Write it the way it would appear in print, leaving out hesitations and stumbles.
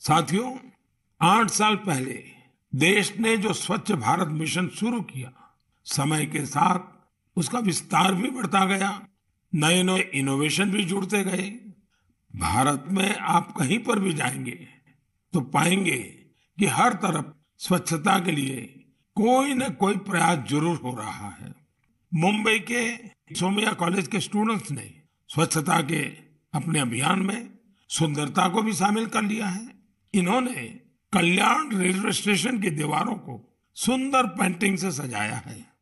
साथियों, 8 साल पहले देश ने जो स्वच्छ भारत मिशन शुरू किया, समय के साथ उसका विस्तार भी बढ़ता गया, नए नए इनोवेशन भी जुड़ते गए। भारत में आप कहीं पर भी जाएंगे तो पाएंगे कि हर तरफ स्वच्छता के लिए कोई न कोई प्रयास जरूर हो रहा है। मुंबई के सोमैया कॉलेज के स्टूडेंट्स ने स्वच्छता के अपने अभियान में सुंदरता को भी शामिल कर लिया है। इन्होंने कल्याण रेलवे स्टेशन की दीवारों को सुंदर पेंटिंग से सजाया है।